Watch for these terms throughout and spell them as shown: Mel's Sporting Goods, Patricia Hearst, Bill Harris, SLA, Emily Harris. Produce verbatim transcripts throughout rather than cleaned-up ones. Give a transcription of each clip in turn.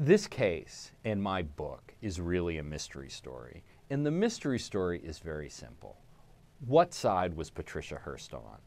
This case in my book is really a mystery story, and the mystery story is very simple. What side was Patricia Hearst on?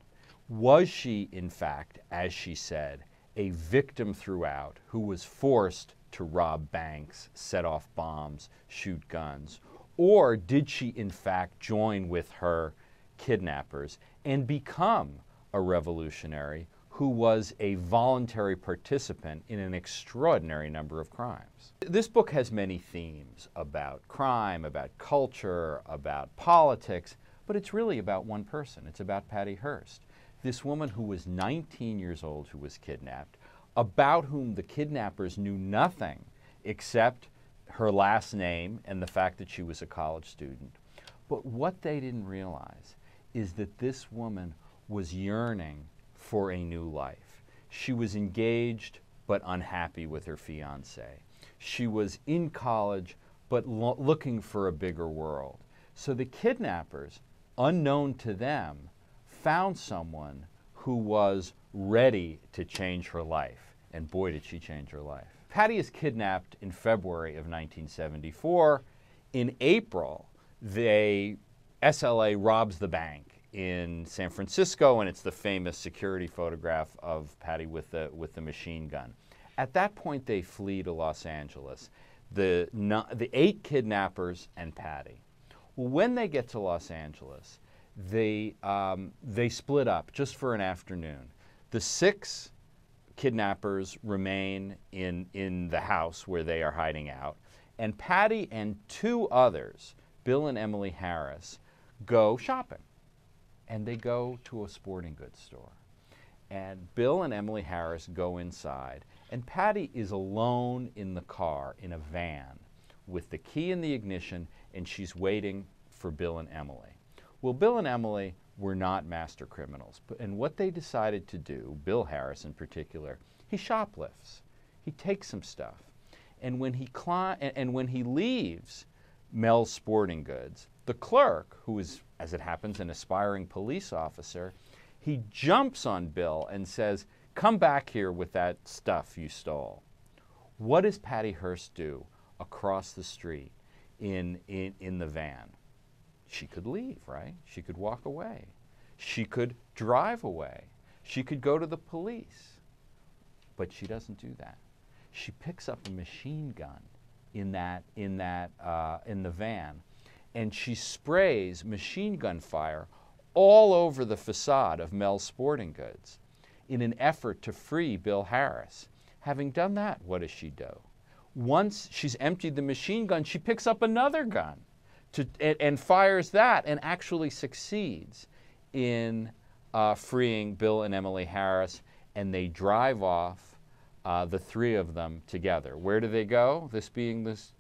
Was she, in fact, as she said, a victim throughout who was forced to rob banks, set off bombs, shoot guns? Or did she, in fact, join with her kidnappers and become a revolutionary who was a voluntary participant in an extraordinary number of crimes? This book has many themes about crime, about culture, about politics, but it's really about one person. It's about Patty Hearst, this woman who was nineteen years old, who was kidnapped, about whom the kidnappers knew nothing except her last name and the fact that she was a college student. But what they didn't realize is that this woman was yearning for a new life. She was engaged but unhappy with her fiancé. She was in college but lo- looking for a bigger world. So the kidnappers, unknown to them, found someone who was ready to change her life. And boy, did she change her life. Patty is kidnapped in February of nineteen seventy-four. In April, they, S L A robs the bank in San Francisco, and it's the famous security photograph of Patty with the, with the machine gun. At that point, they flee to Los Angeles, the, no, the eight kidnappers and Patty. When they get to Los Angeles, They, um, they split up just for an afternoon. The six kidnappers remain in, in the house where they are hiding out, and Patty and two others, Bill and Emily Harris, go shopping, and they go to a sporting goods store. And Bill and Emily Harris go inside, and Patty is alone in the car, in a van, with the key in the ignition, and she's waiting for Bill and Emily. Well, Bill and Emily were not master criminals, but, and what they decided to do, Bill Harris in particular, he shoplifts. He takes some stuff, and when he cli and, and when he leaves Mel's Sporting Goods, the clerk, who is, as it happens, an aspiring police officer, he jumps on Bill and says, "Come back here with that stuff you stole." What does Patty Hearst do across the street in in, in the van? She could leave, right? She could walk away. She could drive away. She could go to the police. But she doesn't do that. She picks up a machine gun in that, in that, uh, in the van, and she sprays machine gun fire all over the facade of Mel's Sporting Goods in an effort to free Bill Harris. Having done that, what does she do? Once she's emptied the machine gun, she picks up another gun. To, and, and fires that, and actually succeeds in uh, freeing Bill and Emily Harris, and they drive off, uh, the three of them together. Where do they go? This being this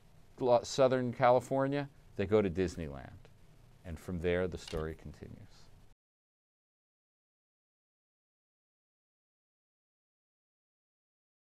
Southern California, they go to Disneyland. And from there, the story continues.